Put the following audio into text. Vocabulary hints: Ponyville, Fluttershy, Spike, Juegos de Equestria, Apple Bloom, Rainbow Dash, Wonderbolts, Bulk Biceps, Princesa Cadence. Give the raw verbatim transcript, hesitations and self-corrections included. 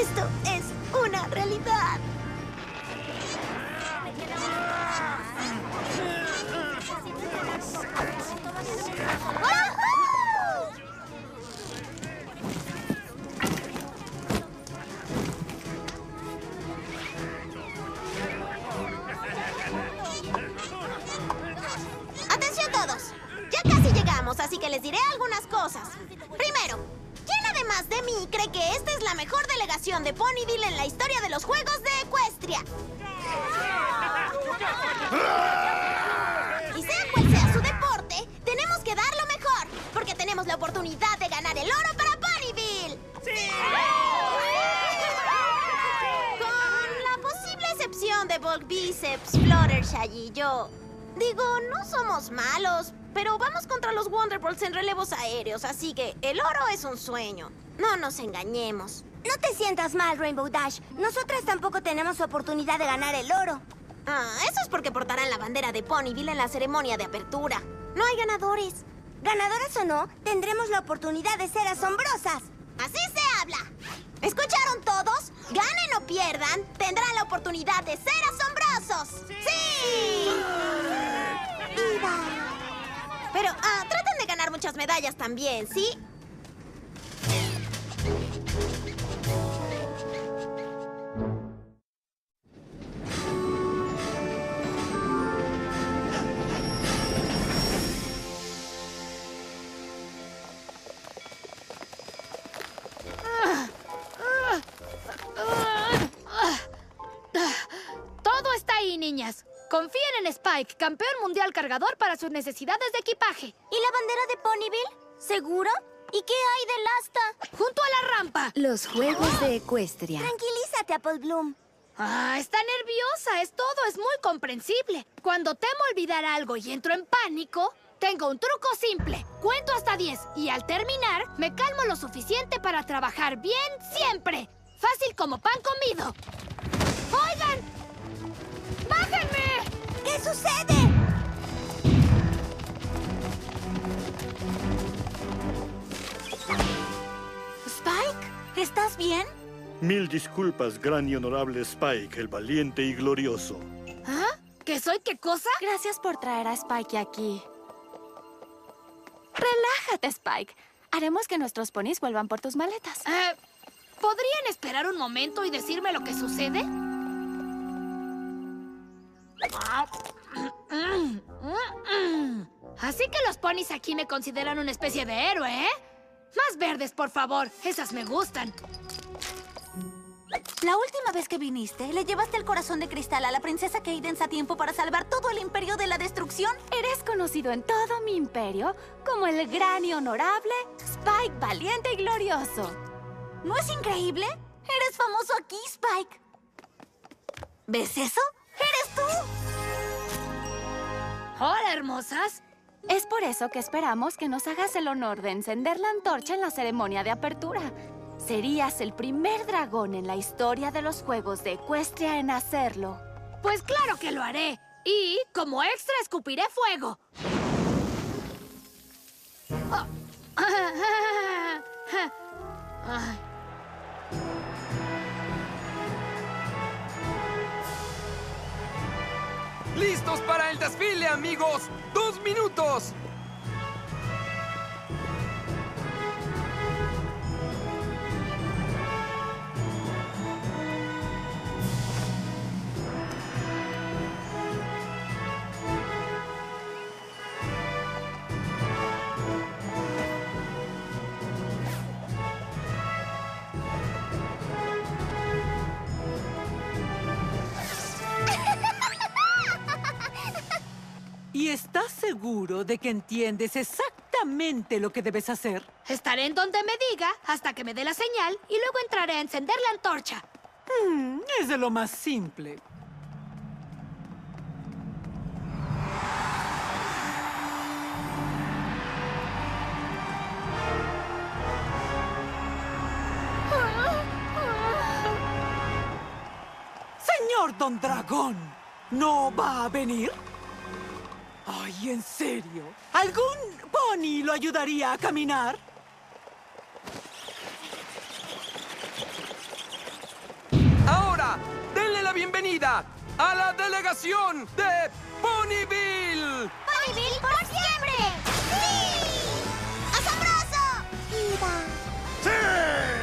¡Esto es una realidad! Así que les diré algunas cosas. Primero, ¿quién además de mí cree que esta es la mejor delegación de Ponyville en la historia de los Juegos de Equestria? Y sea cual sea su deporte, tenemos que dar lo mejor, porque tenemos la oportunidad de ganar el oro para Ponyville. ¡Sí! Con la posible excepción de Bulk Biceps, Fluttershy y yo. Digo, no somos malos, pero vamos contra los Wonderbolts en relevos aéreos, así que el oro es un sueño. No nos engañemos. No te sientas mal, Rainbow Dash. Nosotras tampoco tenemos oportunidad de ganar el oro. Ah, eso es porque portarán la bandera de Ponyville en la ceremonia de apertura. No hay ganadores. Ganadoras o no, tendremos la oportunidad de ser asombrosas. Así se habla. ¿Escucharon todos? Ganen o pierdan, tendrán la oportunidad de ser asombrosos. ¡Sí! ¡Sí! ¡Viva! Pero, ah, traten de ganar muchas medallas también, ¿sí? Todo está ahí, niñas. Confíen en Spike, campeón mundial cargador para sus necesidades de equipaje. ¿Y la bandera de Ponyville? ¿Seguro? ¿Y qué hay del asta? ¡Junto a la rampa! Los Juegos de Equestria. Tranquilízate, Apple Bloom. Ah, está nerviosa. Es todo, es muy comprensible. Cuando temo olvidar algo y entro en pánico, tengo un truco simple. Cuento hasta diez y al terminar, me calmo lo suficiente para trabajar bien siempre. Fácil como pan comido. ¡Oigan! ¡Bájenme! ¿Qué sucede? ¿Spike? ¿Estás bien? Mil disculpas, gran y honorable Spike, el valiente y glorioso. ¿Ah? ¿Qué soy? ¿Qué cosa? Gracias por traer a Spike aquí. Relájate, Spike. Haremos que nuestros ponis vuelvan por tus maletas. Eh, ¿Podrían esperar un momento y decirme lo que sucede? Así que los ponis aquí me consideran una especie de héroe, ¿eh? Más verdes, por favor. Esas me gustan. La última vez que viniste, le llevaste el corazón de cristal a la princesa Cadence a tiempo para salvar todo el imperio de la destrucción. Eres conocido en todo mi imperio como el gran y honorable Spike, valiente y glorioso. ¿No es increíble? Eres famoso aquí, Spike. ¿Ves eso? ¡Eres tú! ¡Hola, hermosas! Es por eso que esperamos que nos hagas el honor de encender la antorcha en la ceremonia de apertura. Serías el primer dragón en la historia de los Juegos de Equestria en hacerlo. Pues claro que lo haré. Y, como extra, escupiré fuego. Oh. Ay. ¡Listos para el desfile, amigos! ¡Dos minutos! ¿Y estás seguro de que entiendes exactamente lo que debes hacer? Estaré en donde me diga hasta que me dé la señal y luego entraré a encender la antorcha. Mm, es de lo más simple. Señor Don Dragón, ¿no va a venir? Ay, ¿en serio? ¿Algún pony lo ayudaría a caminar? Ahora, denle la bienvenida a la delegación de Ponyville. ¡Ponyville por siempre! ¡Sí! ¡Asombroso! ¡Viva! ¡Sí!